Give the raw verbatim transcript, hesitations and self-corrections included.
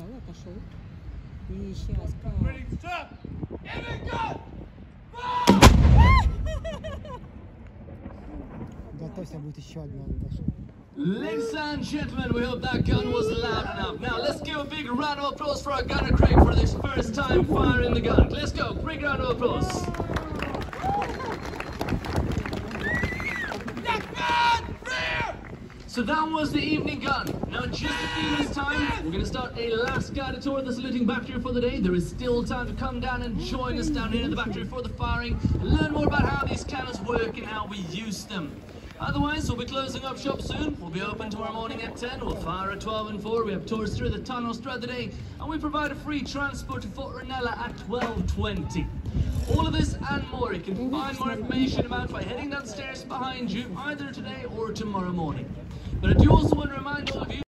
встал, отошел. И сейчас... Готовься, будет еще одна. Ladies and gentlemen, we hope that gun was loud enough. Now let's give a big round of applause for our gunner Craig for his first time firing the gun. Let's go, big round of applause. So that was the evening gun. Now just to feel this time, we're going to start a last guided tour of the Saluting Battery for the day. There is still time to come down and join us down here in the battery for the firing and learn more about how these cannons work and how we use them. Otherwise, we'll be closing up shop soon. We'll be open tomorrow morning at ten. We'll fire at twelve and four. We have tours through the tunnels throughout the day. And we provide a free transport to Fort Rinella at twelve twenty. All of this and more you can find more information about by heading downstairs behind you either today or tomorrow morning. But I do also want to remind all of you